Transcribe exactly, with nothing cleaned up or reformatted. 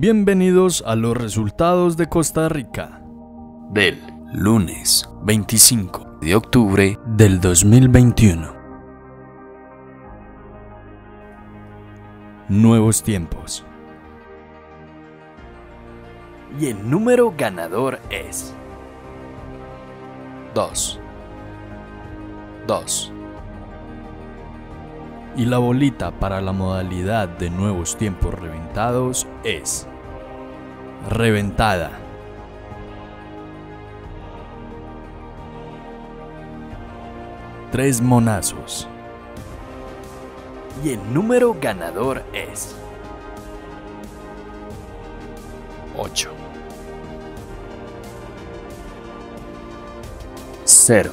Bienvenidos a los resultados de Costa Rica del lunes veinticinco de octubre del dos mil veintiuno. Nuevos Tiempos. Y el número ganador es dos, dos. Y la bolita para la modalidad de Nuevos Tiempos reventados es reventada. Tres monazos. Y el número ganador es ocho. Cero.